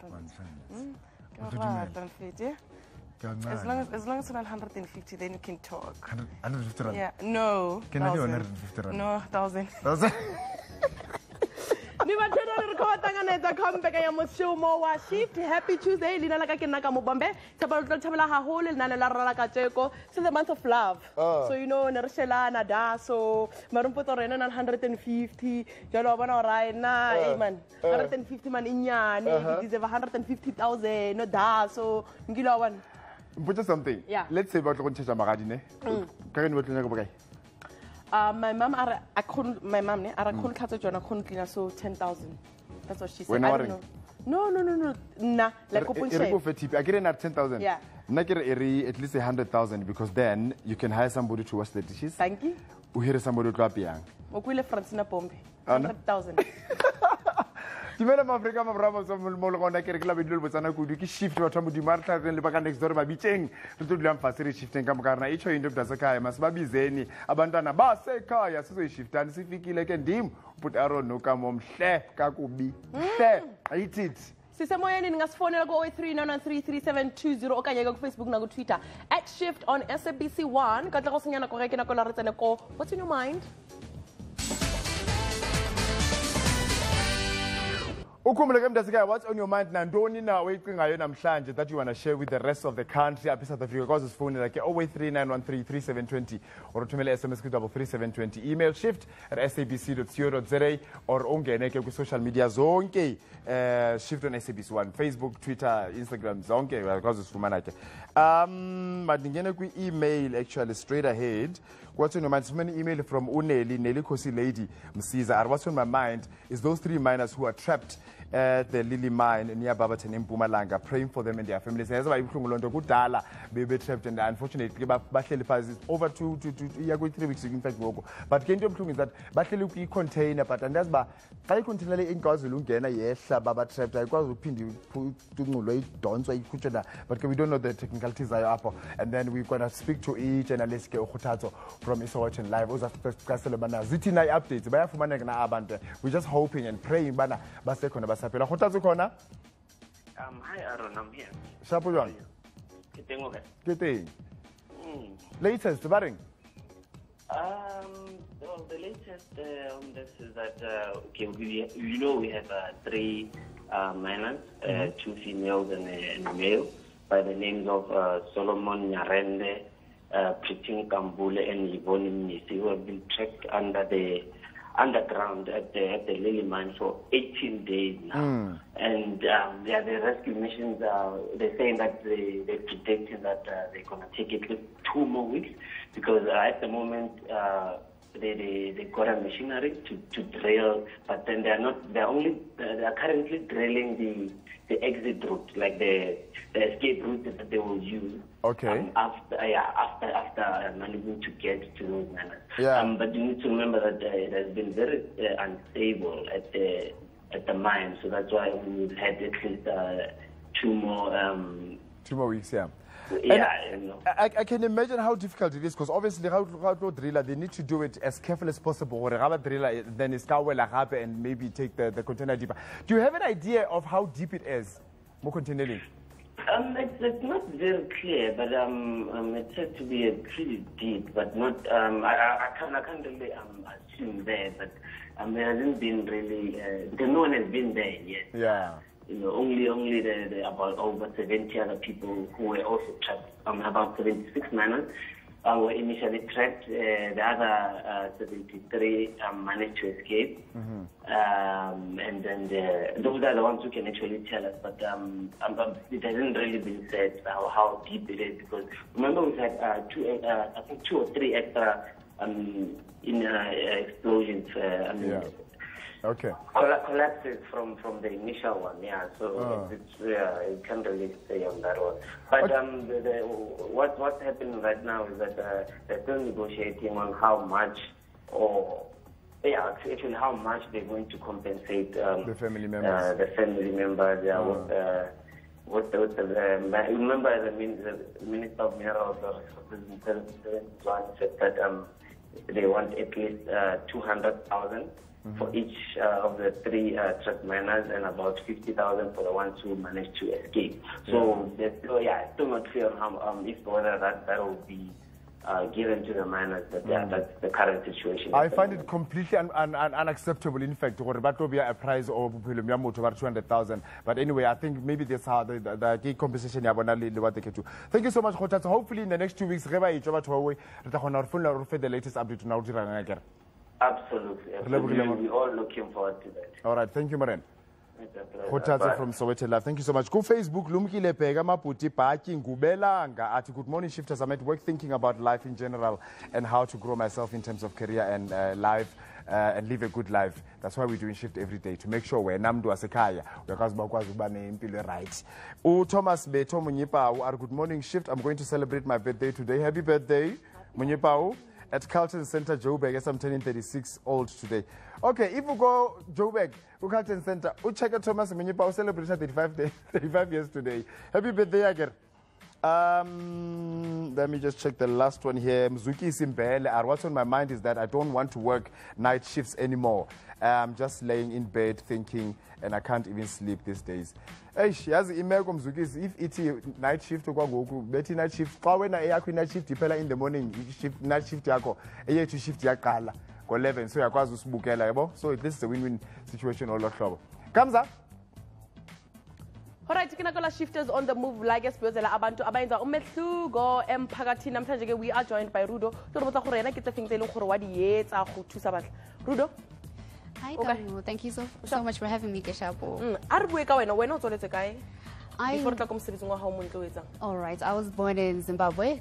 100. As long as it's 150, then you can talk. 150 rand? Yeah. No. Can I do 150 rand? No, 1,000. 1,000? Happy Tuesday. So the month of love. So you know, Narshela Nada, so Marumpoto Renan 150, Jalobana Raina, man, 150 man inya, it is 150,000, no da, so Ngilawan. But something. Yeah. Let's say about Conchita Maradine. Karen, what do my mom, I couldn't cut it, I couldn't clean, so 10,000. That's what she said. I don't know. No. Nah, like open share. I get it at 10,000. Yeah. I get it at least 100,000 because then you can hire somebody to wash the dishes. Thank you. We hear somebody to appear. Okwile Francina Pombe. 100,000. Tivelam Africa ma bravo so molo kona ke rekla bedilo botsana kudu ke shift ba thamu di martha tsen le ba ka next door ba bitsheng re tlo dilang facility shifting ka mokana icho into dasekhaya masibabizeni abantwana ba sekhaya sizo ishiftani sifikile ke ndim but aro nokamomhle kakubi hle ayithit sisemoyeni ningasifonela ku 039933720 okanye ke ku Facebook na ku Twitter @shift on SABC1 ka tla go senyana go rekena ko la re tsene ko what's in your mind. What's on your mind Nandoni now waiting that you want to share with the rest of the country up in South Africa because it's phone like 0839133720 or to mail SMS 33720 email shift@sabc.co.za or ongeneke ku social media zonke shift on SABC1 Facebook, Twitter, Instagram zonke because it's fumanake madingene ku email actually straight ahead. What's on your mind? So many email from Uneli, Nelly Kosi Lady, Msiza. What's on my mind is those three miners who are trapped at the Lily Mine near Barberton in Mpumalanga, praying for them and their families. That's why we're trapped, and unfortunately, is over 3 weeks, in fact, but the problem is that we contain a pattern. That's why I continually in God's Lungana, yes, Baba trapped. I was pinning you to Don, so you could, but we don't know the technicalities are up. And then we're going to speak to each and Aleske Okotato from Issa Watching Live. Updates. We're just hoping and praying, but hi, Aaron. I'm here. Shapujan. Good day. Latest, Baring? Well, the latest on this is that, okay, we have three minors, two females and a male, by the names of Solomon Narende, Pritin Kambule, and Yvonne Nisi, who have been trapped under the underground at the Lily Mine for 18 days now. And the rescue missions, they're saying that they're predicting that they're going to take it 2 more weeks because at the moment they got a machinery to drill, but then they're currently drilling the exit route, like the escape route that they will use. Okay. After managing to get to those miners. Yeah. But you need to remember that it has been very unstable at the mine, so that's why we've had at least 2 more. 2 more weeks, yeah. Yeah, you know. I can imagine how difficult it is because obviously they need to do it as carefully as possible. Then it's and maybe take the container deeper. Do you have an idea of how deep it is? More container. It's not very clear, but it's said to be pretty deep, but not. I can't really assume there, but there hasn't been really. No one has been there yet. Yeah. You know, only the about over 70 other people who were also trapped. About 76 miners were initially trapped. The other 73 managed to escape. And then those are the ones who can actually tell us. But it hasn't really been said how deep it is because remember we had two or three extra explosions. Okay. Collapses from the initial one, yeah. So you can't really say on that one. But okay. What's happening right now is that they're still negotiating on how much, they're going to compensate the family members. Remember the Minister of Mineral Resources in 2021 said that They want at least 200,000 for each of the three trackmanners and about 50,000 for the ones who managed to escape. So yeah, it's still not clear how, if whether that will be given to the miners, that that's the current situation. I find it completely unacceptable, in fact, or that will be a prize of 200,000. But anyway, I think maybe that's how the compensation what they can do. Thank you so much, Khothatso. Hopefully, in the next 2 weeks, the latest update to absolutely. We're all looking forward to that. All right. Thank you, Maren. Khothatso from Soweto Live. Thank you so much. Go Facebook, Lumkile Pega Maputi Paki Ngubelanga at Good Morning Shifters. I'm at work thinking about life in general and how to grow myself in terms of career and life and live a good life. That's why we're doing Shift every day, to make sure we're Namdu Asekaya. We're Kazubane Mpile right. Oh, Thomas Beto Munyipau, our Good Morning Shift. I'm going to celebrate my birthday today. Happy birthday, Munyipau. At Carlton Center, Joburg. Yes, I'm turning 36 old today. Okay, if you go Joburg, Carlton Center, we check out Thomas Menyipao celebration 35 years today. Happy birthday again. Let me just check the last one here. Mzuki Simbele, what's on my mind is that I don't want to work night shifts anymore. I'm just laying in bed thinking, and I can't even sleep these days. Hey, she has email from Mzuki. If it's night shift, Betty night shift. When I night shift, in the morning, shift night shift yako. Eye to shift yakala. 11. So I kwazi usibukela yebo. So this is a win-win situation all the trouble. Kamza. Alright, Kinakola Shifters on the move, Ligas Bozela Abantu Abainza Umetsu go M Pagatina. We are joined by Rudo. Torbotakorena get the things they look for what years are to Sabat. Rudo. Hi, Tamu. Thank you so much for having me, Keshapo. Alright, I was born in Zimbabwe,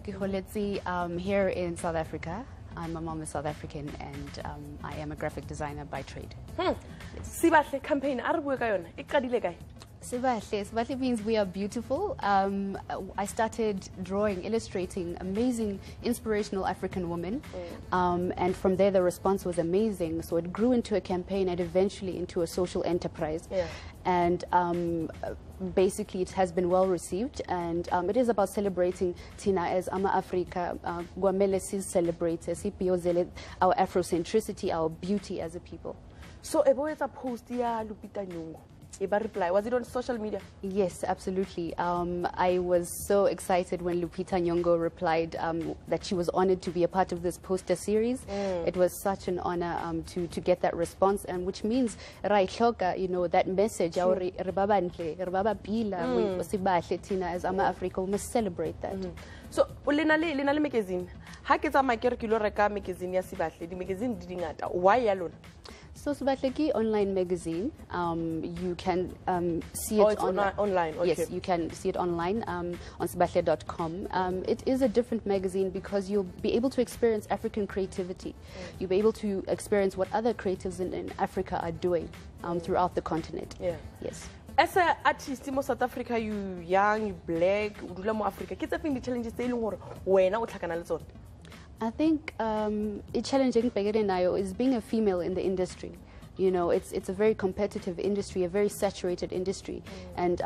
here in South Africa. My mom is South African, and I am a graphic designer by trade. Sibahle campaign, Sibahle means we are beautiful. I started drawing, illustrating amazing, inspirational African women. And from there, the response was amazing. So it grew into a campaign and eventually into a social enterprise. Yeah. And basically, it has been well received. And it is about celebrating Tina as Ama Africa, Guamele celebrates our Afrocentricity, our beauty as a people. So, it's a post here, Lupita Nyong'o. Reply. Was it on social media? Yes, absolutely. I was so excited when Lupita Nyong'o replied that she was honored to be a part of this poster series. It was such an honor to get that response, and which means you know, that message, our as Ama Africa, we must celebrate that. So Lenale magazine. How can I make a magazine? The magazine didn't matter. Why alone? So Sabatleki online magazine, you can see it online. Okay. Yes, you can see it online on sabatle.com. It is a different magazine because you'll be able to experience African creativity. You'll be able to experience what other creatives in Africa are doing throughout the continent. Yeah. Yes. As an artist in South Africa, you young, you black, you Africa. What's the challenges that you have? I think it's challenging is being a female in the industry. You know, it's a very competitive industry, a very saturated industry. And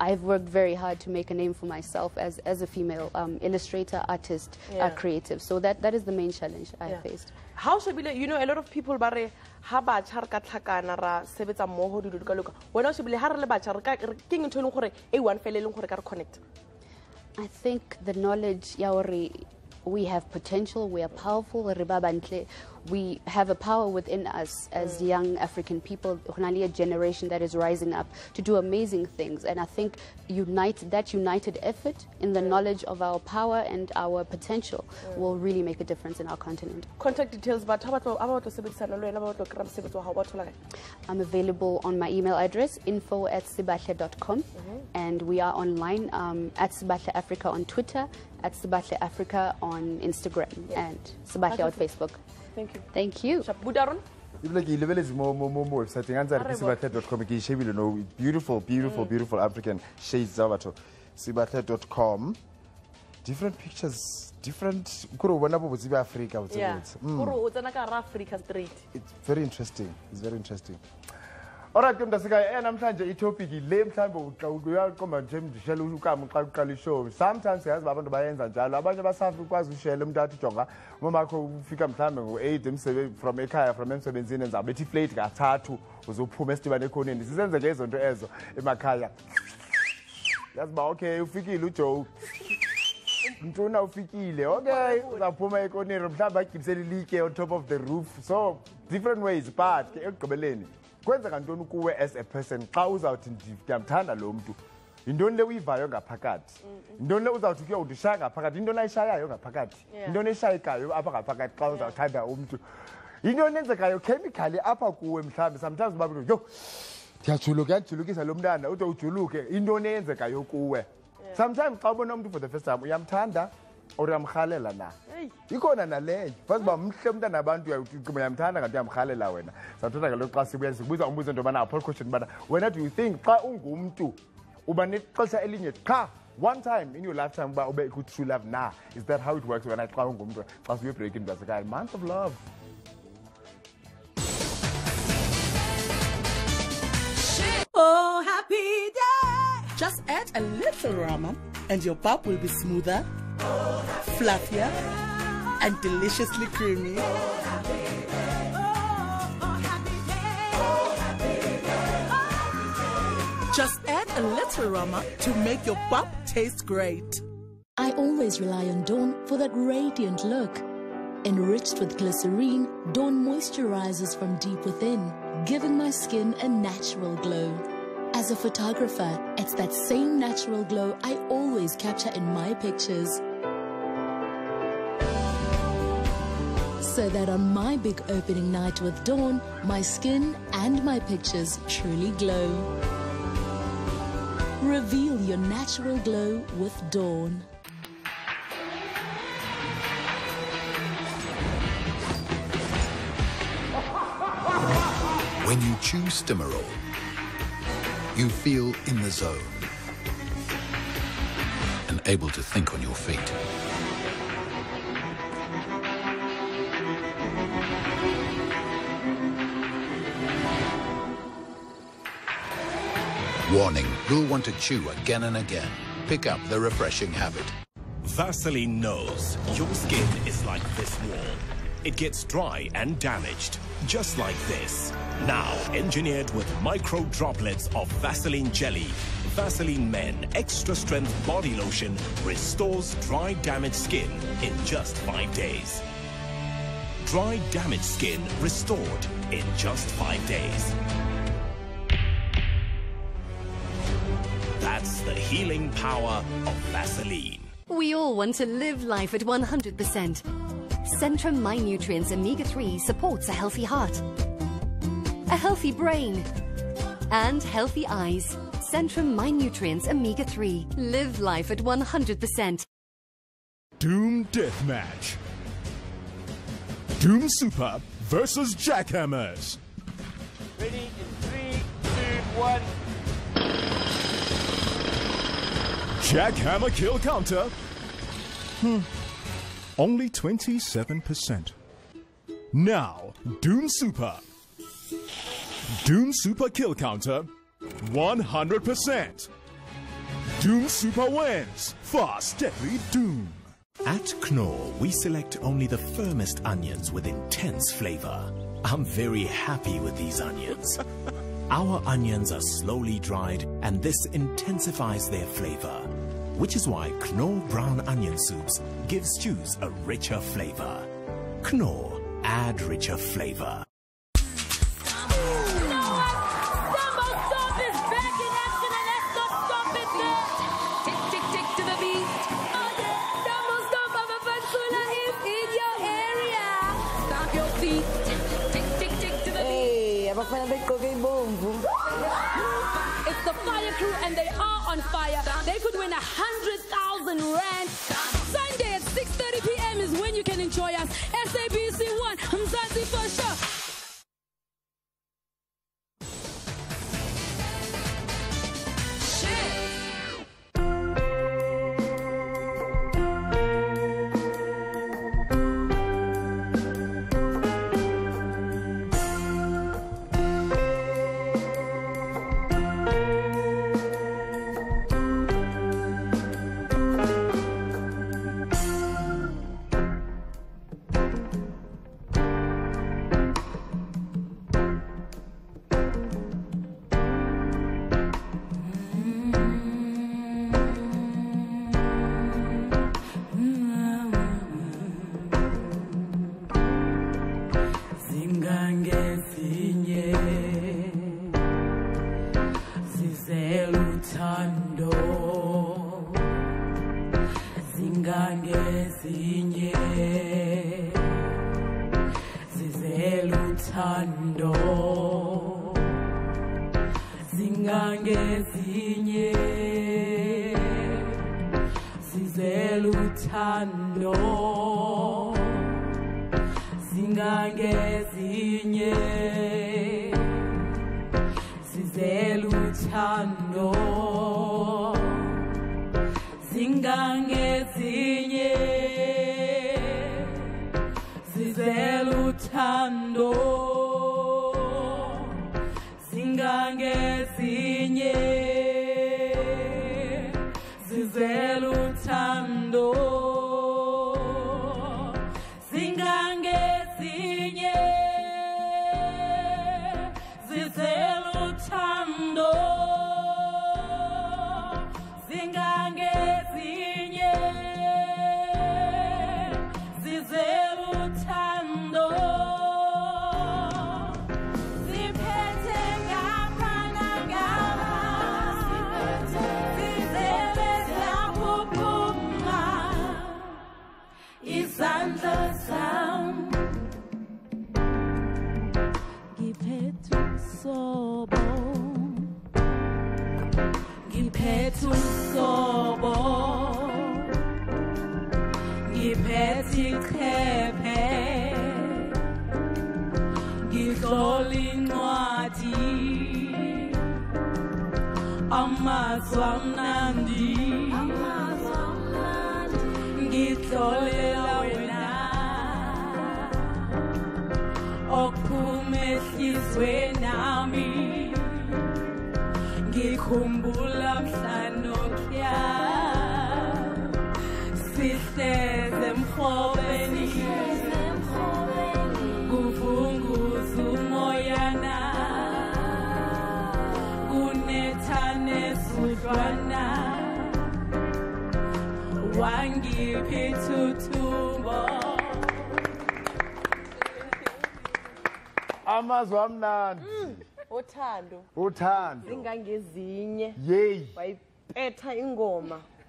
I've worked very hard to make a name for myself as a female illustrator, artist, creative. So that is the main challenge I faced. How should we, you know, a lot of people bare haba charka tlhakana ra sebetsa moho dulukaluka. Wena should be har le ba charka king ntho leng gore e one fele leng gore ka connect. I think the knowledge ya hore we have potential, we are powerful, we have a power within us as young African people, a generation that is rising up to do amazing things. And I think that united effort in the knowledge of our power and our potential will really make a difference in our continent. Contact details, but how about I'm available on my email address, info@sibahle.com. And we are online at Sibahle Africa on Twitter, at Sibahle Africa on Instagram, and Sibahle on Facebook. Thank you. Thank you. Shabudaron. Website beautiful, beautiful, beautiful African shades. Sibahle.com. Different pictures, different. Africa. Yeah. It's very interesting. It's very interesting. Alright, come to Sakai, and I'm trying to topic lame time, but we are come and Jim Shell come and show. Sometimes he has Babanda Bayans and Jala, but about something was Shellum Datitonga, Mamako Ficam Time, who ate him from Ekaya, from M17 and Zabeti Plate, a tattoo was a poor Mestiba Conin. This isn't the case on the Ezo, Emakaya. That's about okay, Fiki Lucho. Okay, the Puma Conin keeps a leak on top of the roof. So, different ways, but Kobeleni. Kwenza kantoni kuwe as a person cause out in ngiyamthanda lo mntu indoni le uyivayo ngaphakathi indoni le uzawuthi udishaya ngaphakathi indoni ayishayayo ngaphakathi indoni eshayikayo apha ngaphakathi xa uzawuthanda umntu indoni enzekayo chemically apha kuwe mhlambi sometimes babe yo ndiyajuluka ndijulukisa lo mntana ude ujuluke indoni enzekayo kuwe sometimes xa ubona umuntu for the first time uyamthanda or uyamkhalela na ikona naleyo base bamhle umntana abantu uyamthanda kanti uyamkhalela wena sathatha ngalo xa sibuya sikubiza umbuzo ndoba na approach question bana wena do you think xa ungumntu uba nexesha elinye cha one time in your lifetime ba ube ku true love na is that how it works when I xa ungumntu xa sibuye break in base ka month of love oh happy day just add a little ramen and your pap will be smoother fluffier and deliciously creamy. Just add a little Ramen to make your pap taste great. I always rely on Dawn for that radiant look. Enriched with glycerine, Dawn moisturizes from deep within, giving my skin a natural glow. As a photographer, it's that same natural glow I always capture in my pictures. So that on my big opening night with Dawn, my skin and my pictures truly glow. Reveal your natural glow with Dawn. When you choose Stimulrol, you feel in the zone and able to think on your feet. Warning, you'll want to chew again and again. Pick up the refreshing habit. Vaseline knows your skin is like this wall. It gets dry and damaged. Just like this. Now, engineered with micro droplets of Vaseline Jelly, Vaseline Men Extra Strength Body Lotion restores dry, damaged skin in just 5 days. Dry, damaged skin restored in just 5 days. That's the healing power of Vaseline. We all want to live life at 100%. Centrum My Nutrients Omega 3 supports a healthy heart, a healthy brain, and healthy eyes. Centrum My Nutrients Omega 3. Live life at 100%. Doom Deathmatch. Doom Super versus Jackhammers. Ready in 3, 2, 1. Jackhammer kill counter. Only 27%. Now, Doom Super. Doom Super kill counter, 100%. Doom Super wins. Fast, deadly Doom. At Knorr, we select only the firmest onions with intense flavor. I'm very happy with these onions. Our onions are slowly dried, and this intensifies their flavor. Which is why Knorr brown onion soups give stews a richer flavor. Knorr, add richer flavor. Sambo Stop is back in action and let's not stop it now. Tick, tick, tick to the beat. Sambo Stop of a Vancula is in your area. Stomp your feet. Tick, tick, tick to the beat. Hey, I'm a big cooking boom. It's the fire crew and they are on fire. They could win 100,000 rand. Sunday at 6:30 p.m. is when you can enjoy us. SABC1, Mzansi for sure.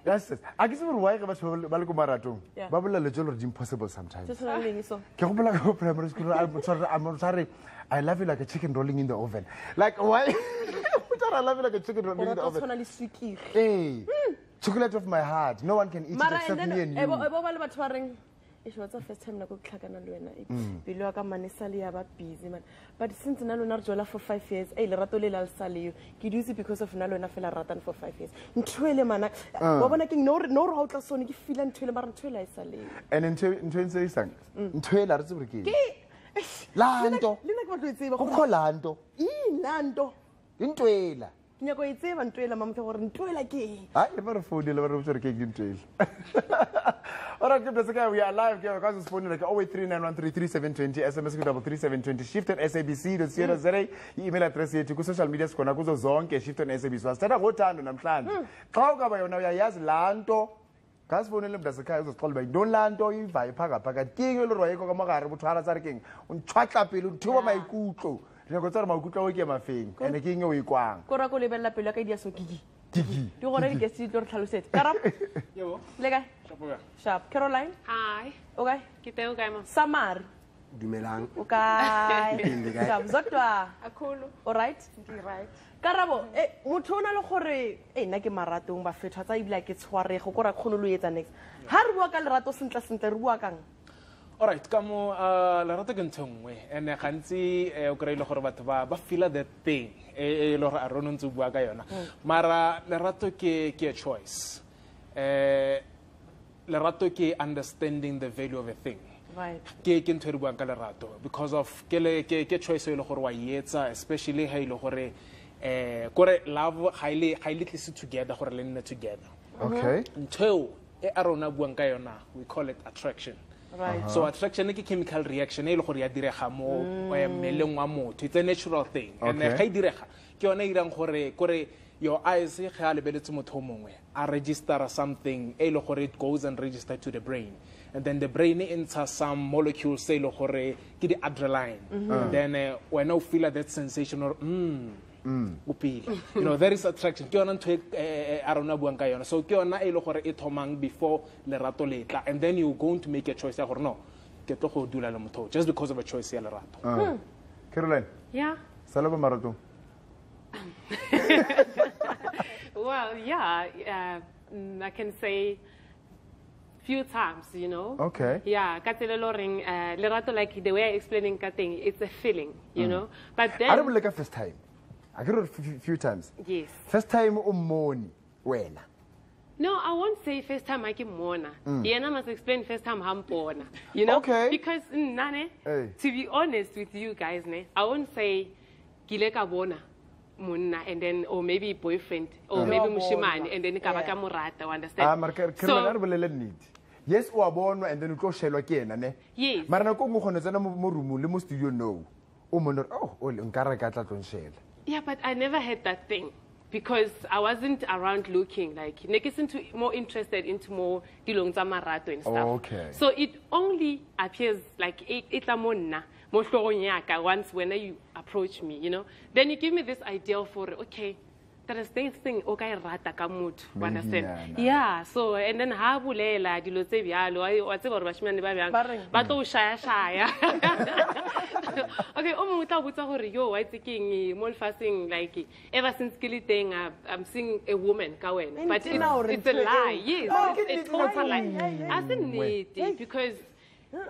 That's it. I guess we'll work about Balukumaratum. Babula is impossible sometimes. I'm sorry. I love you like a chicken rolling in the oven. Like, why? I love you like a chicken rolling in the oven. Hey, chocolate of my heart. No one can eat it except me and you. It was the first time I could clack and about busy man. But since Naluna Jola for 5 years, El Ratolil Saliu, Giduzi because of Naluna Fella Ratan for 5 years. Twillemana, Bobana King, no out of Sonic Phil and Twillemar and Twilla Sali. And in 20 sang Twilla Zuki Lando, what do you say? Lando, Lando, in Twila. You go and save and trail a month or in trail again. I never food delivery of your cake in trail. All right, keep us again. We are live. Give our cousin's phone like 0839133720, SMS 33720, shift on SABC.co.za, email address here to social media. Skonakuzo Zonke, shift on SABC. So I started what time and I'm planned. Kauka by now, yes, Lanto. Casbon and Dasaka was called by Don Lanto, Vipaga, Paga, King, Royco, Magar, Tarazar King, and Chatapilu, two of my cuckoo. And the king of Iquan. Coraco Bella Pelaca, yes, Kiki. Kiki. You already get your Taluset. Lega. Sharp. Caroline. Hi. Okay. Keep them going. Samar. Dumelang. Okay. Sharp. Zotwa. Akulu. All right. Right. Carabo. Eh, Mutona Hore. Eh, Naki Maratum, Buffet, as I like its Huare, Hokora Kulu, next. Hard work and Ratos and Center Wakang. All right, kamo la rata gantongwe and kanti ukrai lo khorbatwa ba feel that pain e lo aronontu bua ka yona mara la rato ke choice la rato ke understanding the value of a thing, right? Ke ntwe bua ka la rato because of ke choice lo khorwa yetsa especially ha lo gore kore love highly tliswe together gore le nne together, okay? Ntwe e arona bua ka yona we call it attraction. Right. Uh-huh. So attraction is a chemical reaction. It's a natural thing. Okay. And your eyes are register something, it goes and registers to the brain. and then the brain enters some molecules, say lohore, ki the adrenaline. And then when I feel that sensation or you know, there is attraction. So before and then you're going to make a choice or no. Just because of a choice. Caroline. Yeah. Salaba Marathon. Well, yeah, I can say few times, you know. Okay. Yeah, like the way I explaining Kating, it's a feeling, you know. But then I don't like a first time. I got it a few times. Yes. First time umoni when? No, I won't say first time I came Mona. Yeah, I must explain first time I'm born. You know? Okay. Because Nane, to be honest with you guys, I won't say Gileka Bona. And then, or maybe boyfriend, or maybe Mushiman, and then Kabaka Murata, understand? So, yes, or born, and then you go shell again. Yes, Maranako Mohonazana Murumu, must you know? Oh, Unkarakata on shell. Yeah, but I never had that thing because I wasn't around looking, like, more interested into more Dilongza Marato and stuff. Okay. So it only appears like Itamona. Once when you approach me, you know, then you give me this idea for okay, there is this thing, okay, rata kamut, understand? Yeah, so and then habulela dilosebialo, whatever Russian baby, but oh shaya. Okay, omuta butahori yo, I thinking more fasting like ever since killing I'm seeing a woman kawen, but it's a lie. Yes, it's also a lie. I didn't need it because.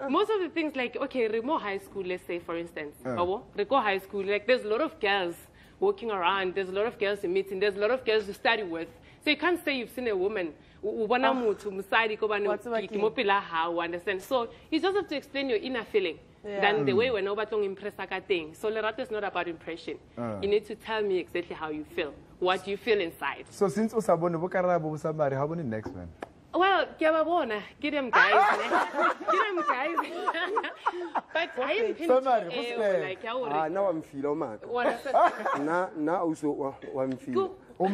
Most of the things like, okay, Remo High School, let's say, for instance, Reko High School, like there's a lot of girls walking around, there's a lot of girls you meet, and there's a lot of girls you study with. So you can't say you've seen a woman. Understand? So you just have to explain your inner feeling than the way we're not impressed like a thing. So Lerato is not about impression. You need to tell me exactly how you feel, what you feel inside. So since Osabone, how about the next one? Well, get them guys. But I am like now I'm feeling now also I'm feeling. No.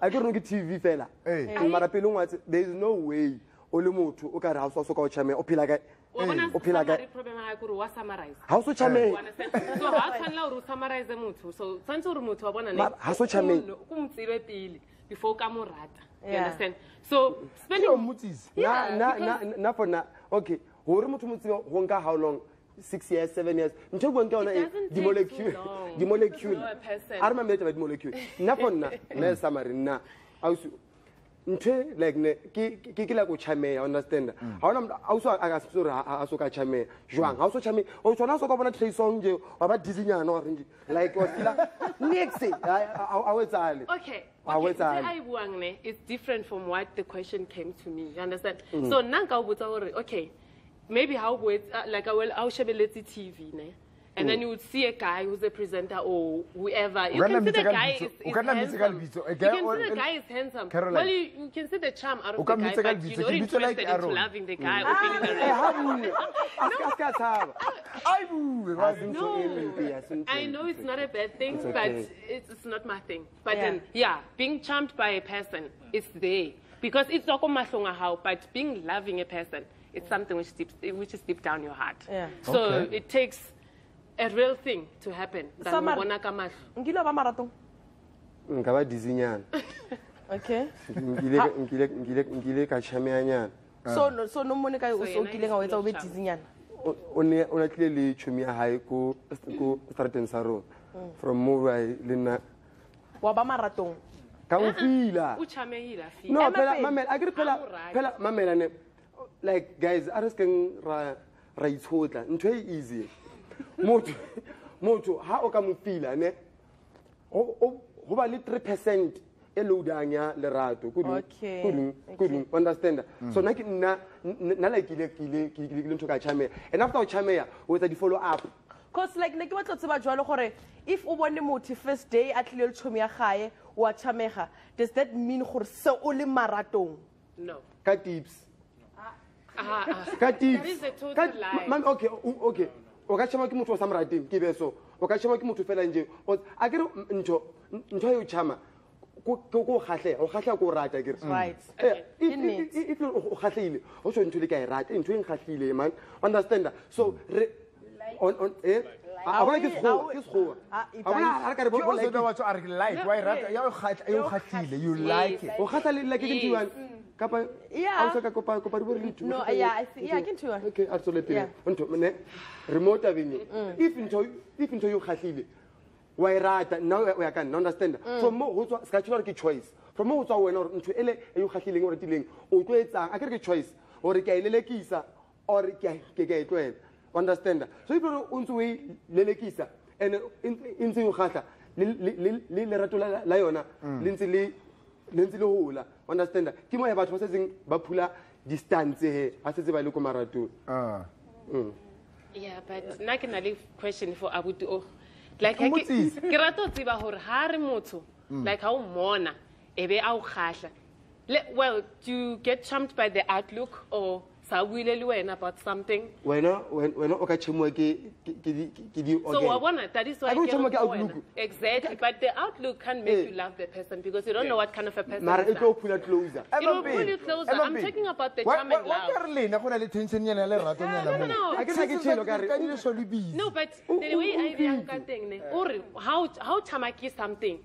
I couldn't get TV fella. There is no way. Olumotu okara house so ka chame opilaga. Opilaga problem ha ku wa summarize. House so chame. So how can la summarize muthu? So tsantu ru muthu wa bona ne. Ha so chame. Kumtsirwe pili before kamorata. You understand? So spending mutis. Yeah. Na for na. Okay. How long? 6 years, 7 years. It doesn't take molecule. The molecule. I remember the molecule. Na for na. Na summary na. I was like ne kikila ko chame. Understand? How long? I was asoka chame. Juang. I was chame. I was asoka bona three songs. About designer no orange. Like was kila. Next day. I was okay. Okay, it's different from what the question came to me. You understand? So now okay, maybe how would like I will Aushabeleti TV, ne? And then you would see a guy who's a presenter or whoever. You can see the guy is handsome. You can see the guy is handsome. Well, you can see the charm out of the guy, but you're not interested in loving the guy or feeling the no, I know it's not a bad thing, but it's not my thing. But then, yeah, being charmed by a person is there. Because it's not how, but being loving a person is something which is deep down your heart. So it takes a real thing to happen. Samar, ngilo ba marathon? Ngaba dizinyan. Okay. Ngile ka chameanya. So no mone ka o kile ka wetsa o be dizinyan. O na tle le chumi a high ko starting sa road. From Mumbai lena. Wa ba marathon. Ka o fila. O chamehila fila. No, mamela, I get pela mamela ne. Like guys, I just can raise hotla. Ntwe easy. Moto, how can feel? Oh, over 3% eludanya lerato. Couldn't understand. So, like, Chame. And after Chame, was the follow up. Because, like, what's about Jolokore? If you want the first day at Lil Chumiahae or Chameha, does that mean so only marathon? No. Katips. That is a total lie. Okay. Okachama kimutu samra dim kibeso okachama kimutu fela nje akere njo njo yochama Right. Okay. If you into understand that. So on I want to you like it. Yeah. No, yeah, I can too. Okay, absolutely. Yeah. Remote avenue. If into you khasile. Why right now we can understand. From more who's schedule choice. From more when or into ele you khasile or tiling o tloetsa a ke choice or ke lelekisa or ke understand. So if you unto we lelekisa and into you khahla le ratula la yona lintsi Lentillo, understand that. Kimo about processing Bapula distance here, as if I look Maratu. Yeah, but I can leave question for Abudu. Like, I can Grato Tiba or Harimoto, like how Mona, Ebe Au Hasha. Well, do you get charmed by the outlook or Sawilelu about something? When Okachimoki give you. So I wanna, that is why I exactly, but the outlook can make you love the person because you don't know what kind of a person. It will pull you closer. It will pull you closer. I'm talking about the charm and love. No, but the way I react, or how chamaki something.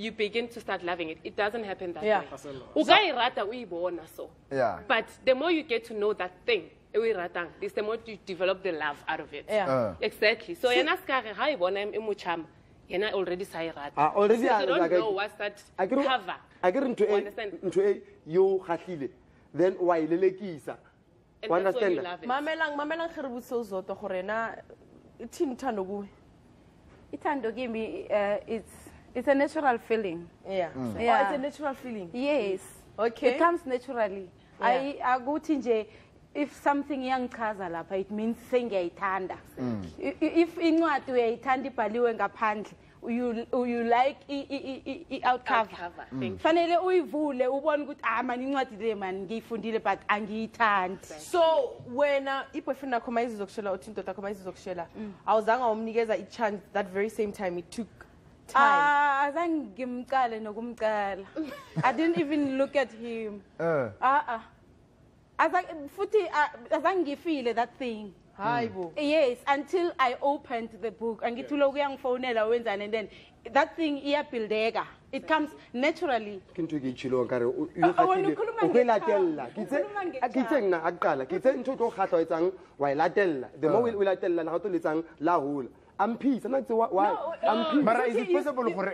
You begin to start loving it. It doesn't happen that way. So, but the more you get to know that thing, the more you develop the love out of it. Yeah. Exactly. So, you're not already sairata. Already, I don't know what's that cover. I get into a you khasile. Then why lelekisa? Understand? Mamelang kherubuso zoto khorena itintando itando give me it's a natural feeling. Yeah. Yeah. Oh, it's a natural feeling. Yes. Okay. It comes naturally. Yeah. I go to if something young kazalapa, it means saying a tanda. If in what way tandi paliwenga pant, you like outcover. Finally, we vule we want good amaning what they man give fundile but angi tant. So when ipofuna komaizi zokshela utinto takomaizi zokshela, I was anga omnigeza it changed that very same time it took. I didn't even look at him. I feel that thing. Yes, until I opened the book and get to log young phone and then that thing here pildega. It comes naturally. I'm peace. I'm not why. I'm peace. Is it possible for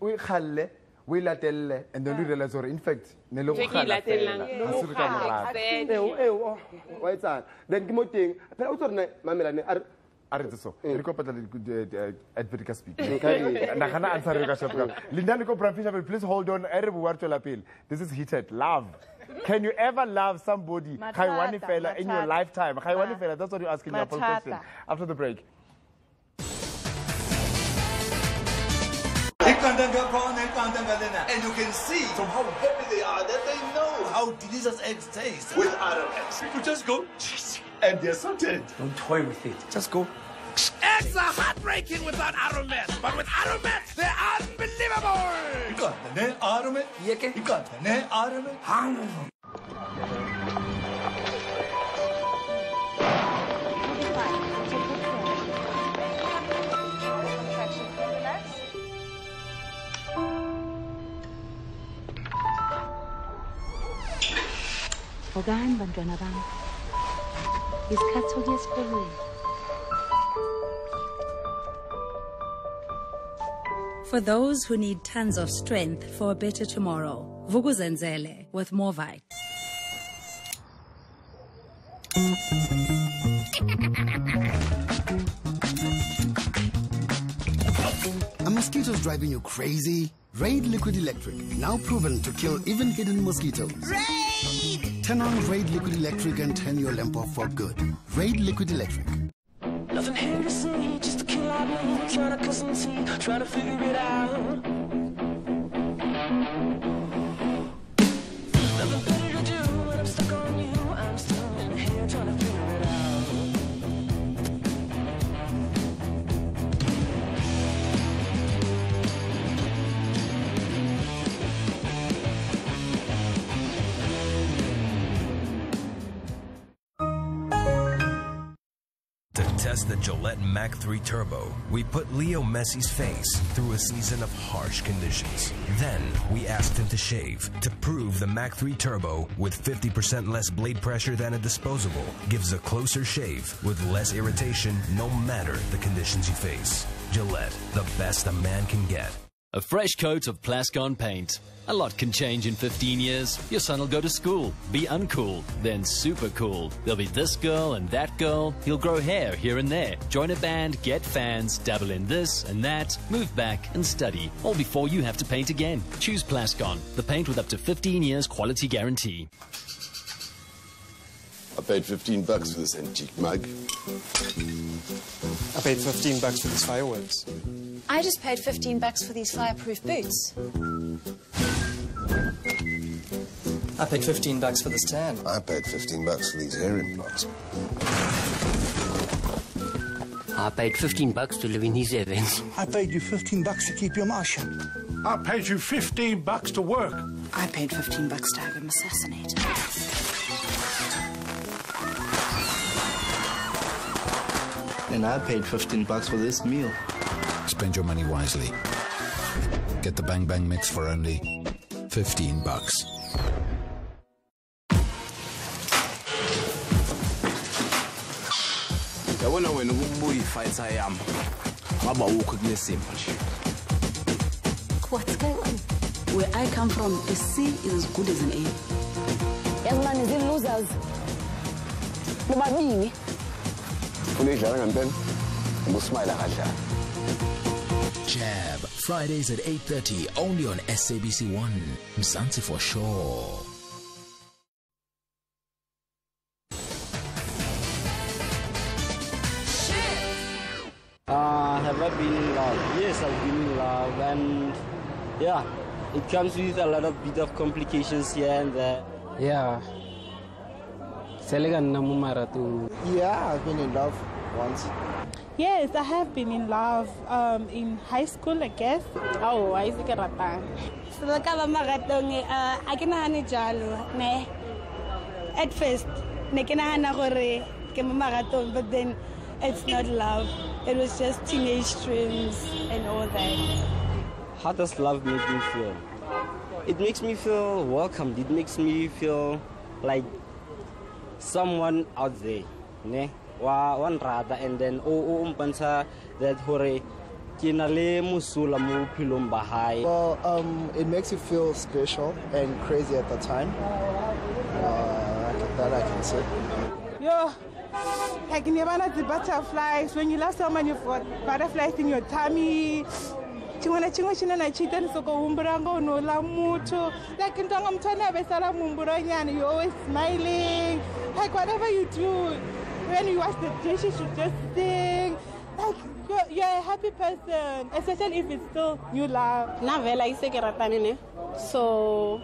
we khale, we latelle, and then we realize or in fact, nelo khale. Why is that? Then give me thing. But also, my melanie are. Are it so? Recopata advertisement speak. Na kana answer recopata. Linda, recopata. Please hold on. Every word to appeal. This is heated love. Can you ever love somebody Khaiwani fella in your lifetime? Khaiwani fella, that's what you're asking your question. After the break. And you can see from how happy they are that they know how delicious eggs taste with Aromet. People just go and they're sorted. Don't toy with it. Just go. Eggs are heartbreaking without Aromet, but with Aromet, they're unbelievable! You got the name Aromet? Yeah, you got the name Aromet? Ogan bantwana bami. Isikhathi sokuya esikolweni. For those who need tons of strength for a better tomorrow, Vukuzenzele with Morvite. Are mosquitoes driving you crazy? Raid Liquid Electric, now proven to kill even hidden mosquitoes. Raid! Turn on Raid Liquid Electric and turn your lamp off for good. Raid Liquid Electric. Nothing happens to me, just a kill out me. Trying to cut some tea, trying to figure it out. Nothing better to do when I'm stuck on you. I'm still in here trying to figure it out. the Gillette Mach 3 Turbo, we put Leo Messi's face through a season of harsh conditions. Then we asked him to shave to prove the Mach 3 Turbo with 50% less blade pressure than a disposable gives a closer shave with less irritation no matter the conditions you face. Gillette, the best a man can get. A fresh coat of Plascon paint. A lot can change in 15 years. Your son will go to school, be uncool, then super cool. There'll be this girl and that girl. He'll grow hair here and there. Join a band, get fans, dabble in this and that, move back and study, all before you have to paint again. Choose Plascon, the paint with up to 15 years quality guarantee. I paid 15 bucks for this antique mug. I paid 15 bucks for these fireworks. I just paid 15 bucks for these fireproof boots. I paid 15 bucks for this tan. I paid 15 bucks for these hair implants. I paid 15 bucks to live in these events. I paid you 15 bucks to keep your mouth shut. I paid you 15 bucks to work. I paid 15 bucks to have him assassinated. And I paid 15 bucks for this meal. Spend your money wisely. Get the Bang Bang mix for only 15 bucks. What's going on? Where I come from, a C is as good as an A. Young man is in losers. Nobody. Jab, Fridays at 8:30, only on SABC1. Mzansi for sure. Have I been in love? Yes, I've been in love. And yeah, it comes with a lot of bit of complications here and there. Yeah. Yeah, I've been in love once. Yes, I have been in love in high school, I guess. Oh, I used to get a bang. At first, but then it's not love. It was just teenage dreams and all that. How does love make me feel? It makes me feel welcomed. It makes me feel like someone out there, ne? One rather, and then umpansa that hore kinale musula mu pilum bahai. Well, it makes you feel special and crazy at the time. That I can say. Yo, like in the butterflies. When you last someone, you've got butterflies in your tummy. Like in you're always smiling. Like whatever you do, when you wash the dishes, you just sing. Like you're a happy person, especially if it's still new love. So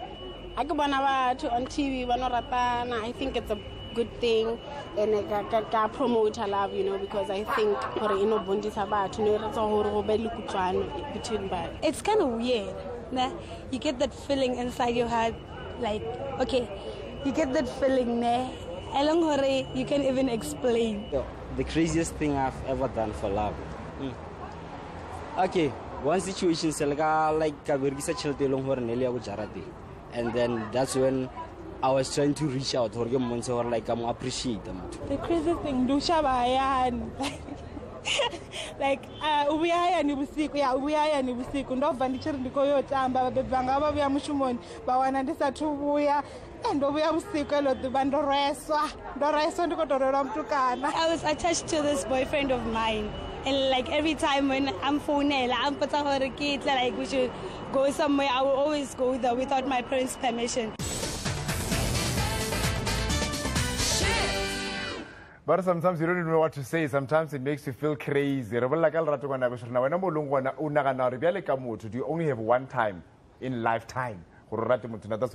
I go on TV, I think it's a good thing, and I promote love, you know, because I think it's kind of weird. Nah? You get that feeling inside your heart, like, okay, you get that feeling, nah? You can't even explain. The craziest thing I've ever done for love. Okay, one situation, and then that's when I was trying to reach out for them, like I'm appreciate them. The craziest thing, like we are and you sick, yeah, we are and you sick, and no vanity to go time, but we are mushroom, but one and this are true, we are and we are sick, and the rest on the I was attached to this boyfriend of mine, and like every time when I'm phoned, I'm put on a kid, like we should go somewhere, I will always go there without my parents' permission. But sometimes you don't even know what to say. Sometimes it makes you feel crazy. You only have one time in lifetime. That's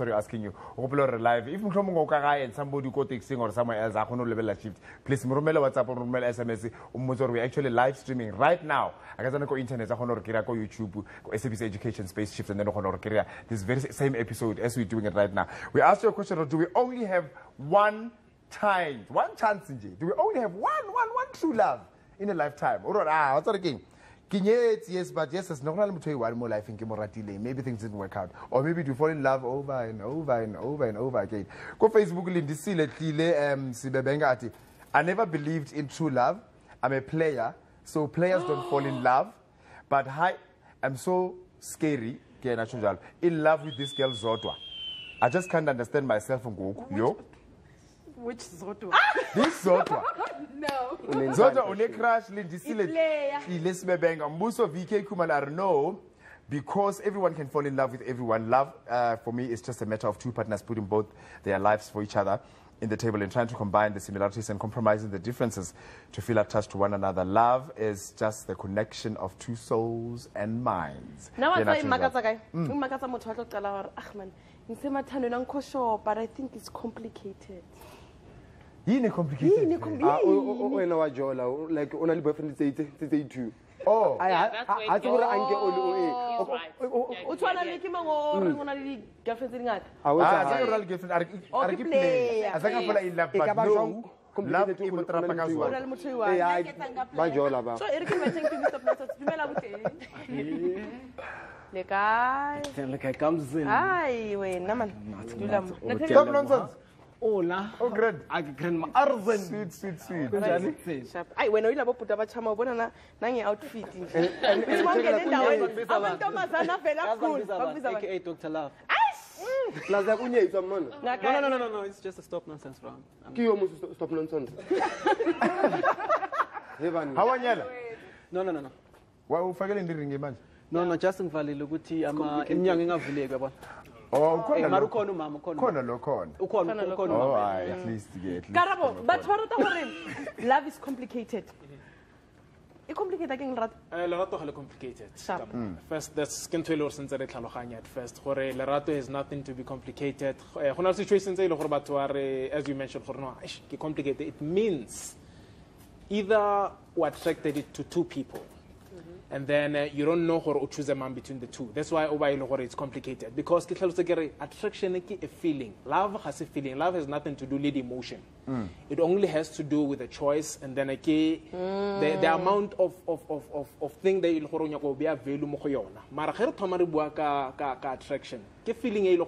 what you're asking you. If you come and somebody go texting or someone else, I can't level a shift. Please, Murumela WhatsApp or Murumela SMS. We're actually live streaming right now. I can't go internet, I can't go YouTube, SABC Education Space Shift, and then I can't go this very same episode as we're doing it right now. We asked you a question, or do we only have one chance? Do we only have one true love in a lifetime. Yes, but yes, it's not going to one more life in Kimorati. Maybe things didn't work out. Or maybe to fall in love over and over and over and over again. Go Facebook in this Sibahle. I never believed in true love. I'm a player, so players don't fall in love. But hi, I'm so scary. In love with this girl Zotwa. I just can't understand myself. Yo. Which Zotwa? This Zotwa. No. Zotwa on a crash, Lindy. Because everyone can fall in love with everyone. Love, for me, is just a matter of two partners putting both their lives for each other in the table and trying to combine the similarities and compromising the differences to feel attached to one another. Love is just the connection of two souls and minds. Now I say Makatsakai. But I think it's complicated. It's complicated. Like only boyfriend they do. Oh, I thought I get all love to so Ola, oh, great. I grandma Arzen. Sweet. I when I love put up a chamo banana, nangy outfit. AKA Dr. Love. No, it's just a stop nonsense round. Stop nonsense. How are you? No. Why we forgetting the ring, man? No, just in Valley Luguti, I'm in young of Village. Oh, at least but love is complicated. It's complicated. It's complicated. First, that's skin twilor since at first. Lerato is nothing to be complicated. Situations as you mentioned, complicated. It means either we're attracted to two people. And then you don't know how to choose a man between the two. That's why it's complicated. Because attraction is a feeling. Love has a feeling. Love has nothing to do with emotion. It only has to do with a choice. And then the amount of thing that you will be available to you. But the attraction is a feeling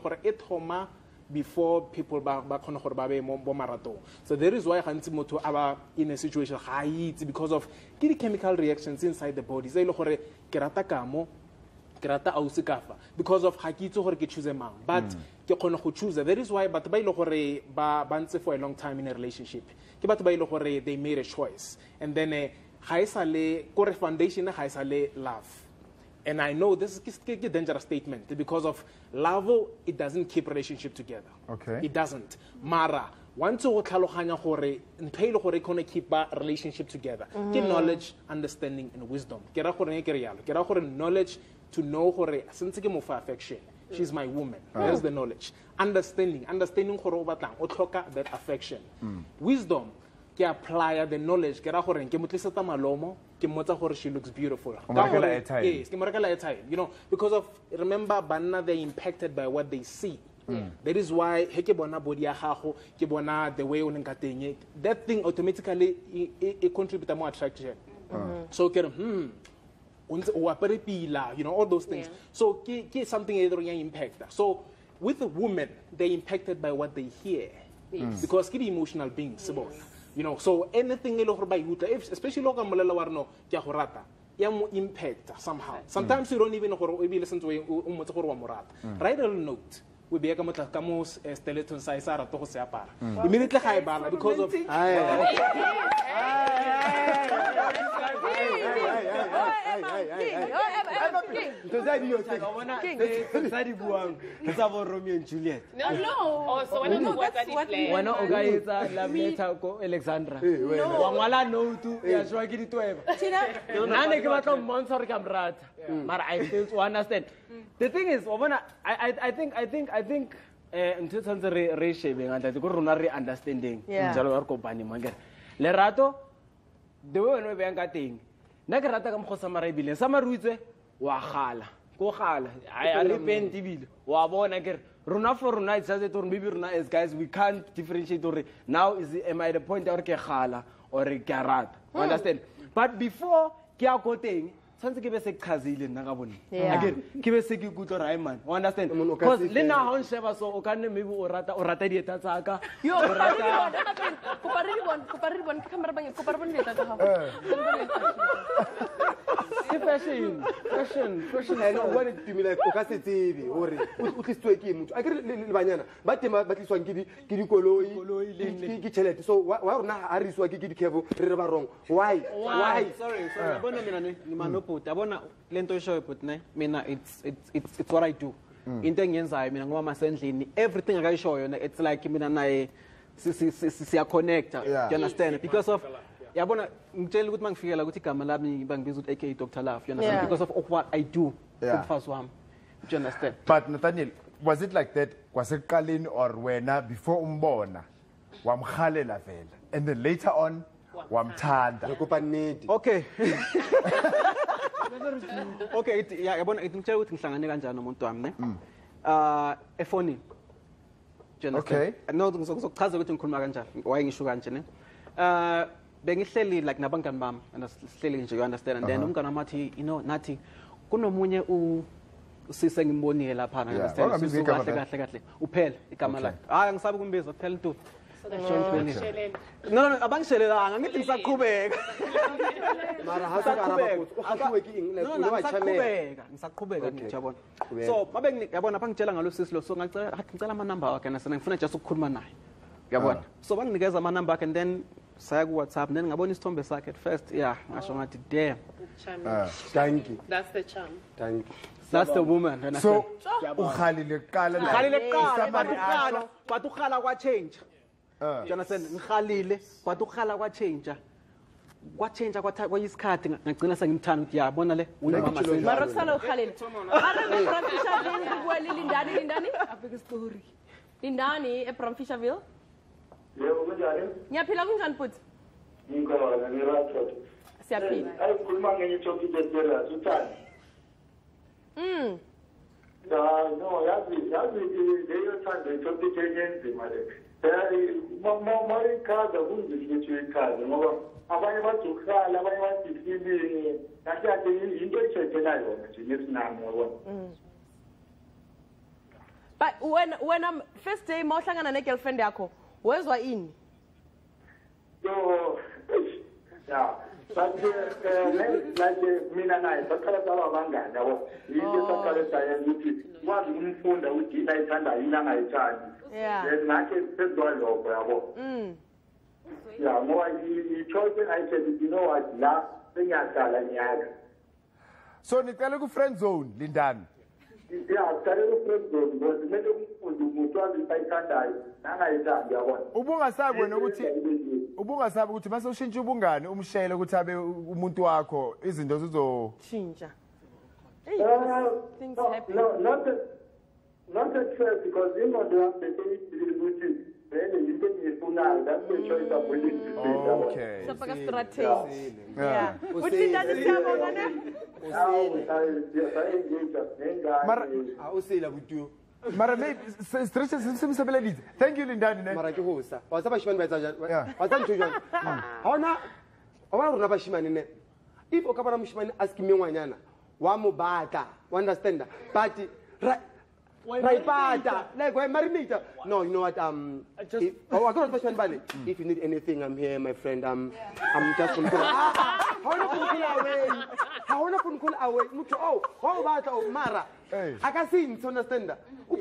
before people marato. So there is why Hantimoto are in a situation high because of chemical reactions inside the body. Because of Hakito Horke choose a man. But there is why but Banse for a long time in a relationship. They made a choice. And then a foundation love. And I know this is a dangerous statement because of love, it doesn't keep relationship together. Okay. It doesn't. Mara, once you keep a relationship together, keep knowledge, understanding, and wisdom. Knowledge to know her since affection. She's my woman. That's the knowledge. Understanding that affection. Wisdom. Apply the knowledge. She looks beautiful. Yes, you know, because of remember, they're impacted by what they see. That is why the way that thing automatically it contributes more attraction. So you know all those things. So something impact. So with a woman, they're impacted by what they hear because they're emotional beings both. You know, so anything especially local Mulalawar Yahorata, Yamu impact somehow. Sometimes you don't even listen to Umotoro Morat. Write a note. We be a Kamus, Steleton Saisara Tosapar. Immediately high bar because of. Romeo and Juliet. No. So what Alexandra. No. But I fail to understand. The thing is, I think. In terms of reshaping and the coronary understanding. Lerato, the way we are getting. Nakarata kam khosamare bilen samarutse wa khala ko khala a repent bile wa bona ke runa for runa itsaze to bibi runa as guys we can't differentiate or now is am I the point or ke khala or ke rata understand But before Kiakoting, something give us a Kazil in Nagabon. Again, give us a good Raman. Understand? Because Lena Honseva so Okane, maybe or Ratari Tataka. You are Copariban, Cameron, Question, I know what it means like Ocasity or Utiswaki. I can live banana, but Batiswaki, Kirikolo, so why not Ariswaki Kirikavo, Rivarong? Why? Why? Sorry, I want to lento show put ne. Mina, it's what I do. In 10 years, I mean, I'm essentially everything I show you. It's like mina na a connector. You understand? Because of yeah, but I'm telling you, I'm feeling like I'm going to be Dr. Love. You understand? Because of what I do. Yeah. Do you understand? But Nathaniel, was it like that? Was it Kalin or Wena before Umbona? Wamhale la vela, and then later on, Wamtanda. Okay. Okay. Yeah, I'm telling you, I'm going to a phone. Okay. No, bengihleli like nabangani bami and sihleli nje you understand and then umngane amathi you know nathi kunomunye u sise ngimbonile lapha and understand kahle uphela igama lakhe hayi ngisabe kumbiza phela into no abangishelelanga ngithi ngisaqhubeka mara hasakarabakutsi uhlupheki ingile uyawachalleka ngisaqhubeka ngijabona so mabe ngiyabona pha ngitshela ngalo sisi lo so ngicela ama number wakhe nasena ngifuna just ukukhuluma naye yabona so banginikeza ama number and then WhatsApp. Then I want to be at first. Yeah, I should not damn. Thank you. That's the charm. Thank you. That's the woman. So, what change? Jonathan, what change? What change? What is cutting? I'm going to say, yeah, Bonale. We're going to say, Marosalo Khalil. I beg a story. Indani, a from Fisherville. Yeah, Pilagun can put. You go and you're out. I could not get you to get there. No, that's it. They are trying to talk to the mother. There is more cars that wouldn't get you in cars. I want to cry. I want to see the. That's the injection that I want to miss now. But when I'm first day, Mosang and a girlfriend, they are where's what in? So, yeah, but like Mina and I, Sakarabanga, there was Sakarasa and Luki, what in phone that we did, I found that in my child. Yeah, there's market, that's why I yeah, more you chosen, I said, you know what, last thing I saw, and yeah. So, the Telugu friend zone, Lindan. Yeah, Telugu friend zone was not at first, because you know that's the choice I'm willing to say. Okay. Mara, stretch is simple. Thank you, Linda. Mara, you host. Was about Shimon by Zajan. Was that to join? Honor, or Rabba Shimon. If Okabaram Shimon asked me one yana, Wamu Bata, one understander, party, right? Like why Marinita? No, you know what? Oh, I got a question, buddy. If you need anything, I'm here, my friend. I'm just from. How do you call away? Oh, about Mara. I can see him to understand that. But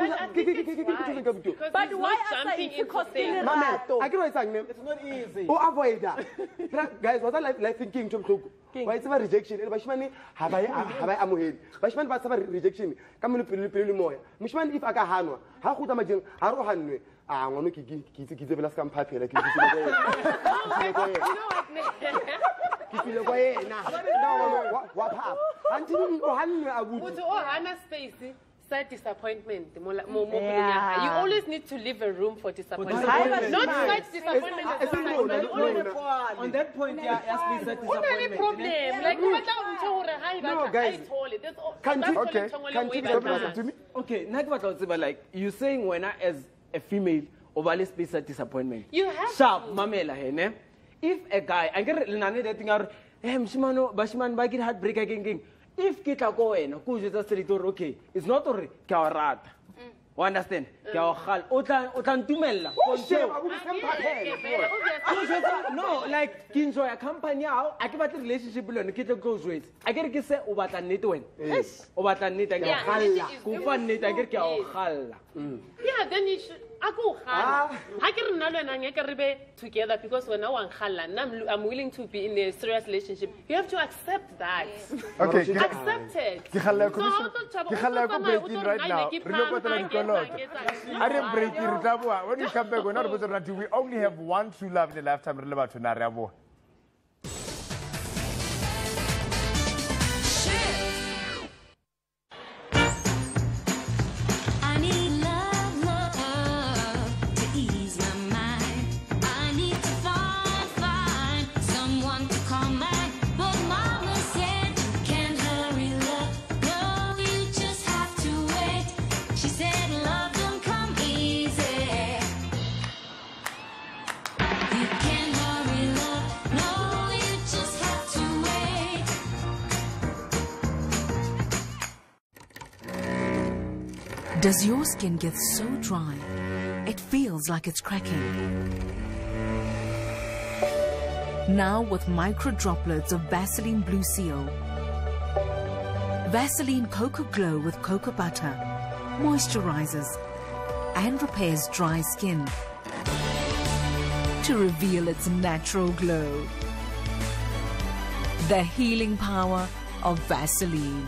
why after it costing? I can't say name. It's not easy. Oh, avoid that. Guys, what I like thinking to cook. Why is about rejection? Bashman, have I amuhed? Bashman, what's about rejection? Come on, Pilimu. Mishman, if I can handle, how could I imagine how handle? I want to give the last camp paper. Disappointment. You always need to leave a room for disappointment. Not such disappointment. On that point, yeah, as we said, problem. Like no, guys. Can you okay, not what I but like you saying when I as a female over this piece of disappointment. You have sharp mamela. If a guy, I get that thing out. Mshimano, Bashman, make it heartbreak again. If kita go in, Kuja just return, okay. It's not already Kawarat. You understand? Kawahal. Otan Tumela. No, like Kinjoy, a company out, I give a relationship and get a goes with. I get to say, Obatan Nitwin. Yes. Obatan Nit and Hala. Kupan Nit, I get Kawahal. Yeah, then you should. I can know and I can be together because when I want Hala and I'm willing to be in a serious relationship, you have to accept that. Okay, accept it. When you come back, we're not supposed to. We only have one true love in a lifetime. Relevant to Narabo. Does your skin get so dry, it feels like it's cracking? Now with micro droplets of Vaseline Blue Seal. Vaseline Cocoa Glow with cocoa butter moisturizes and repairs dry skin to reveal its natural glow. The healing power of Vaseline.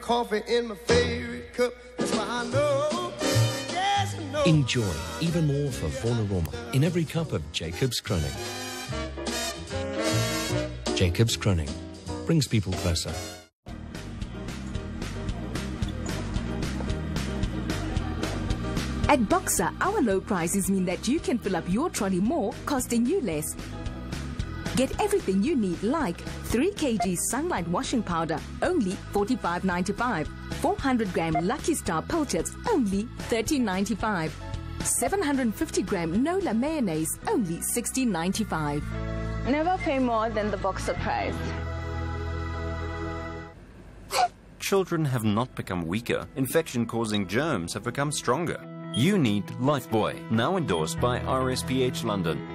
Coffee in my favorite cup, that's why I know. Yes, I know. Enjoy even more for Fauna Roma in every cup of Jacob's Croning. Jacob's Croning brings people closer. At Boxer, our low prices mean that you can fill up your trolley more, costing you less. Get everything you need like 3 kg Sunlight washing powder, only $45.95. 400 g Lucky Star poachers, only $13.95. 750 g Nola mayonnaise, only $16.95. Never pay more than the Boxer price. Children have not become weaker. Infection-causing germs have become stronger. You need Lifebuoy, now endorsed by RSPH London.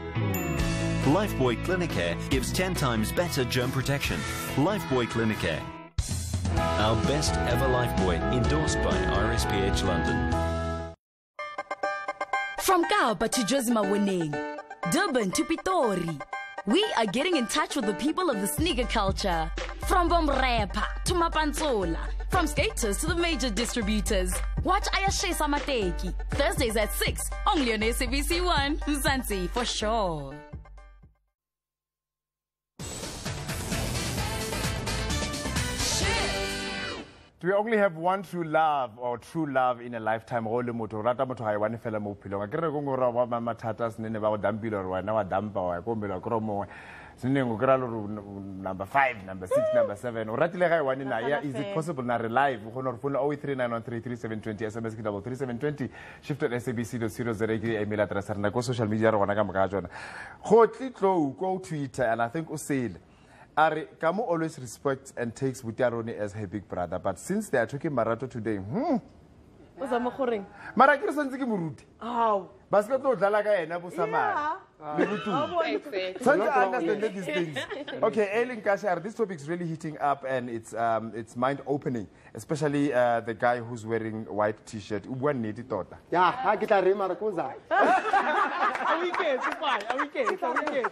Lifebuoy Clinicare gives 10 times better germ protection. Lifebuoy Clinicare. Our best ever Lifebuoy, endorsed by RSPH London. From Kaapa to Jozimaweneng, Durban to Pitori, we are getting in touch with the people of the sneaker culture. From Bomrepa to Mapanzola, from skaters to the major distributors. Watch Ayashe Samateki, Thursdays at 6, only on SABC1, Mzansi for sure. We only have one true love or true love in a lifetime. Rata moto hai one fella mo pilong. Akira kongo rawa mama tatas nene ba odambilo rawa na odamba wa kombelo kromo. Sine ngogralo number 5, number 6, number 7. Oratile kai one na ya. Is it possible na relive? Honor phone 0391333720 SMS ki double 3720. Shift at sabc.co.za email address na ko social media rawa na ka mkajona. Khotli tlo ko Twitter and I think o said. Ari Kamu always respects and takes Butaroni as her big brother, but since they are talking Marato today, What's am khoring? Mara ke santse ke muruti. Aw. Basket lo dlala ka yena bo samara. I understand these things. Okay, Eileen Kashar, this topic is really heating up and it's mind-opening, especially the guy who's wearing white T-shirt. Yeah, I get a remara koza. A weekend.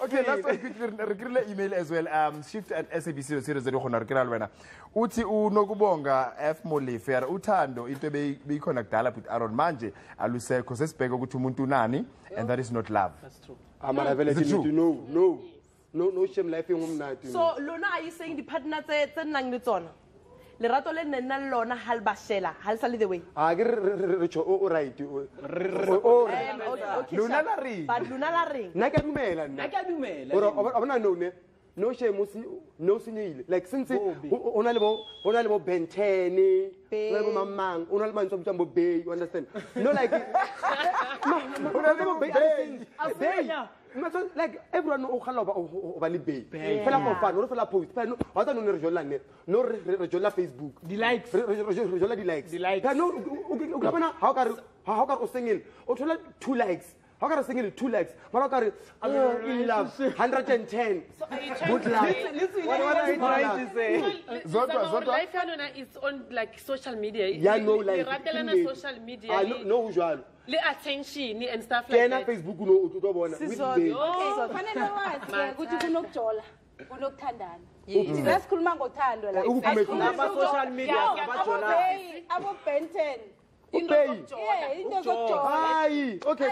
Okay, last week we email as well. Shift at sabc000. Uti unokubonga F Molifera utando into be connected up with Aaron Manje. Aluse kosespego kutumuntu nani, and that is not love. That's true. No shame life in woman. So Lona, are you saying the partner said nang Lerato le nna lona halbashela, halsali the way. Ah, o right. Luna la ring. But Luna la ring. Nakadumela. Nakadumela. Or abona no ne. No shame no sinile. Like since onalebo bentene, onalebo mamang, onalebo so mjambo bay, you understand? No like onalebo bay. Like everyone who has a baby, Facebook. The likes. How can you sing it? 2 likes. How can I sing it? 2 likes. How can I in love? 110. Good luck. Listen, what are you trying to say? Life is on like social media. Yeah, no, like social media. I don't know who le attention and stuff like that. Facebook no to bona with the okay fanele wathi ukuthi kunokujola kunokuthandana sesikhuluma ngothando la social media abajola abo Benton okay okay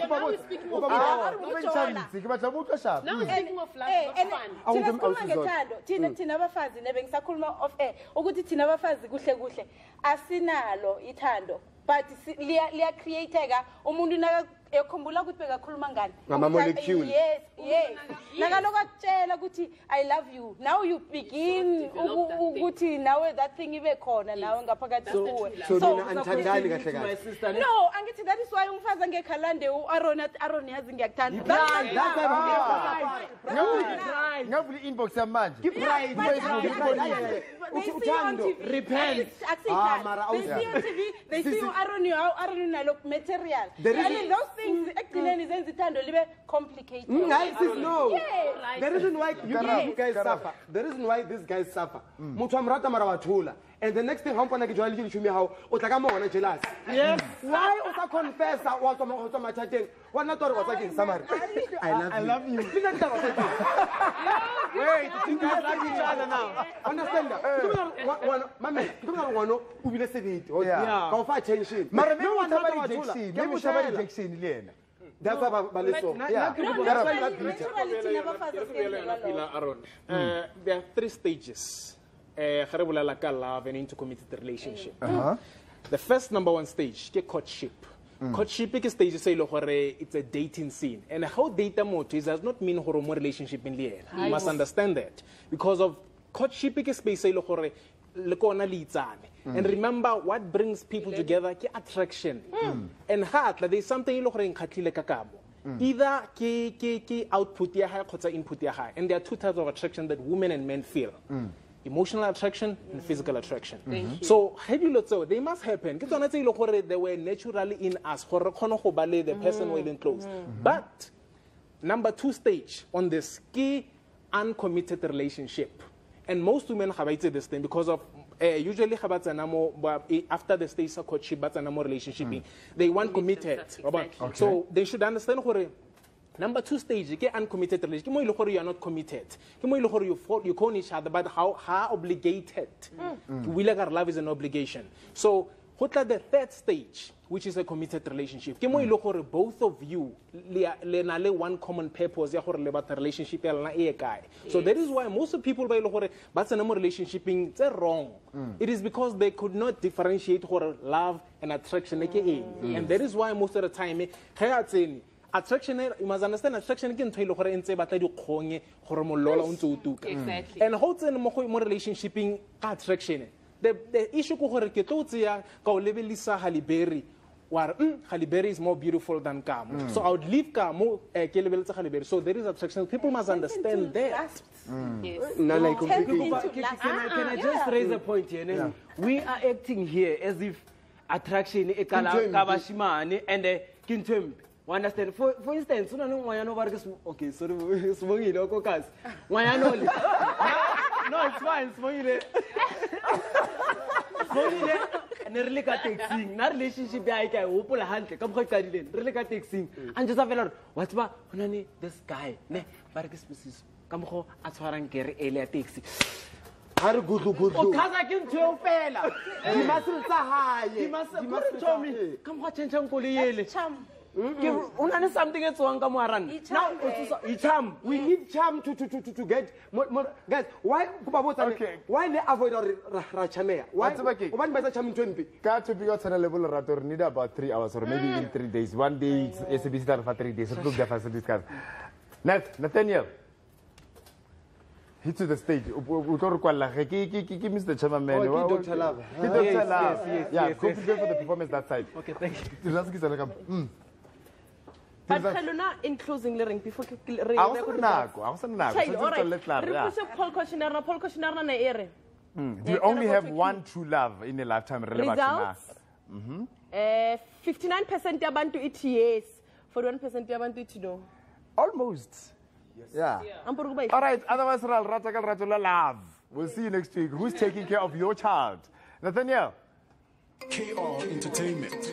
but liya createga umuntu nakakhumbula ukuthi bekakhuluma ngani yes nakalokatshela ukuthi I love you now you begin ukuthi nawe that thing ibe khona nawe ngaphakathi kuwe so andithandani kahle kahle no angithi that is why umfazi ngekhalande uAron yazi ngiyakuthanda that's ngavula inbox yamanje repent they see I don't know look material. And those things actually is a little complicated. No. The reason why you guys suffer. The reason why these guys suffer. Mutamrata marawatula. And the next thing hampana ke jwalile show me how utakamona jealous. Yes. Why uta confess that what my chatting? What not what again Samari? I love you. Wait, you guys like each other now. Understand that? One mama, you don't want to ubile seventh. Yeah. Go for attention. Mara me want somebody Jackson. Me somebody Jackson lena. That's about Baleso. Yeah. There are 3 stages. When into committed relationship. The first #1 stage is courtship. Courtship is stage say it's a dating scene, and how data motives does not mean hormone relationship in liye. You must understand that because of courtship is space say and remember what brings people together is attraction. And heart there is something either output or input, and there are 2 types of attraction that women and men feel. Emotional attraction and physical attraction. So, they must happen. They were naturally in us. The person wearing clothes. But, #2 stage on this key uncommitted relationship. And most women have hated this thing because of usually after the stage of courtship, relationship, they want committed. Okay. So, they should understand. #2 stage, you get uncommitted relationship. You are not committed. You call each other, but how obligated? Love is an obligation. So, what are the 3rd stage, which is a committed relationship? Both of you have one common purpose. Relationship. So that is why most people by relationship is wrong. It is because they could not differentiate love and attraction. And that is why most of the time, attraction, you must understand attraction can tell you how to say about you khonge gore molola o ntse o tuka and how to mo relationship in attraction the issue ko gore ke tlo tseya ka o lebelisa Haliberry where Haliberry is more beautiful than Kamo so I would leave Kamo ke lebeletse Haliberry so there is attraction people must understand that yes. No, like can I just raise a point here we are acting here as if attraction ekala ka bashimane and kintembi understand? For instance, you know, okay, sorry, swingy, no cocas. No, it's fine, swingy. Swingy, and a relic taxing, not relationship. I can open a hand, come quick, relic taxing, and just have a lot. What's my honey? This guy, ne, Vargas, Mrs. Come home, as far and carry a taxi. You mustn't tell me. Come watch and jump. Something else on Kamuaran. Now it's charm. We need charm to get more guys. Why they avoid Rachamea? Why one by the charm 20? Got to be at a level Rator need about 3 hours or maybe in 3 days. 1 day SABC done for 3 days. Look the first discuss. Nathaniel. Hit to the stage. We got to call Mr. Chairman. Oh, Dr. Love. Dr. Love. Yeah, go prepare for the performance that side. Okay, thank you. But Kaluna, in closing, before you only have one true love in a lifetime. Results? 59% Yabantu it yes, 41% Yabantu it no. Almost. Yes. Yeah. All right, otherwise, love. We'll see you next week. Who's taking care of your child? Nathaniel. KR Entertainment.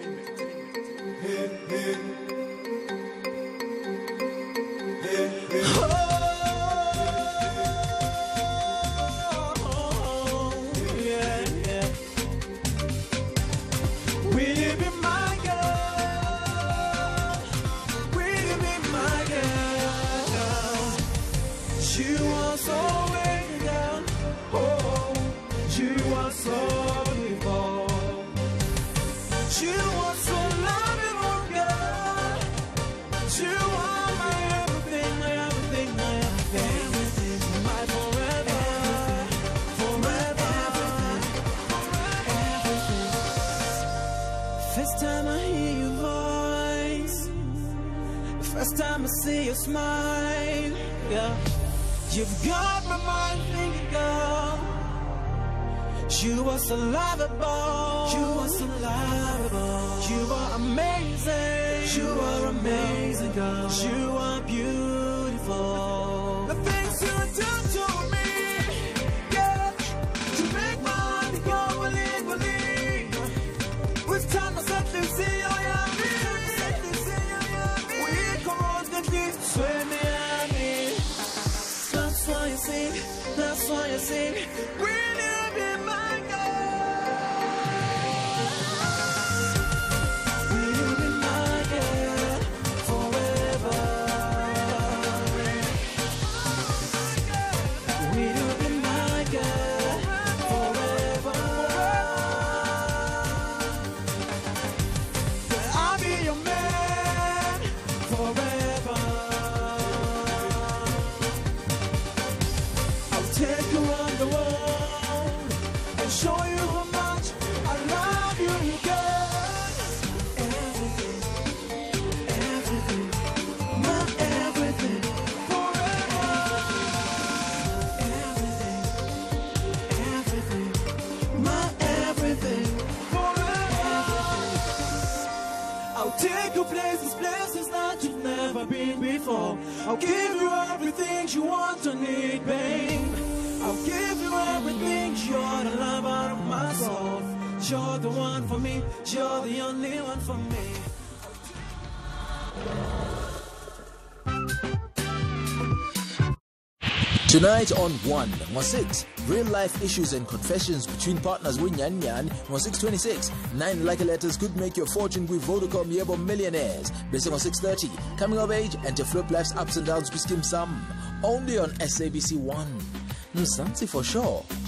See your smile, yeah. You've got my mind thinking, girl. You are so lovable. You are so lovable. You are amazing. You are amazing, girl. You are beautiful. The things you do to me, yeah, to make my heart go believe. With time I start to see all your. That's why I sing. Will you be my girl? Will you be my girl forever? Will you be my girl forever? Will I be your man forever? I'll give you everything you want to need, babe. I'll give you everything. You're the love out of my soul. You're the one for me. You're the only one for me. Tonight on 1 Mwa6, real life issues and confessions between partners with Nyan Nyan, Mwa626. 9 lucky letters could make your fortune with Vodacom Yebo Millionaires. Based on 630, coming of age and to flip life's ups and downs with Kim Sam. Only on SABC1. Msansi for sure.